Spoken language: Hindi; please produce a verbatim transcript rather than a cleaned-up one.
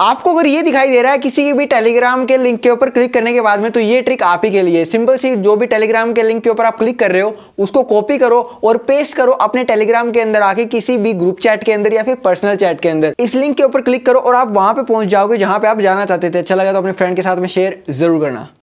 आपको अगर ये दिखाई दे रहा है किसी भी टेलीग्राम के लिंक के ऊपर क्लिक करने के बाद में, तो ये ट्रिक आप ही के लिए। सिंपल सी जो भी टेलीग्राम के लिंक के ऊपर आप क्लिक कर रहे हो उसको कॉपी करो और पेस्ट करो अपने टेलीग्राम के अंदर आके, किसी भी ग्रुप चैट के अंदर या फिर पर्सनल चैट के अंदर। इस लिंक के ऊपर क्लिक करो और आप वहां पर पहुंच जाओगे जहां पर आप जाना चाहते थे। अच्छा लगा तो अपने फ्रेंड के साथ में शेयर जरूर करना।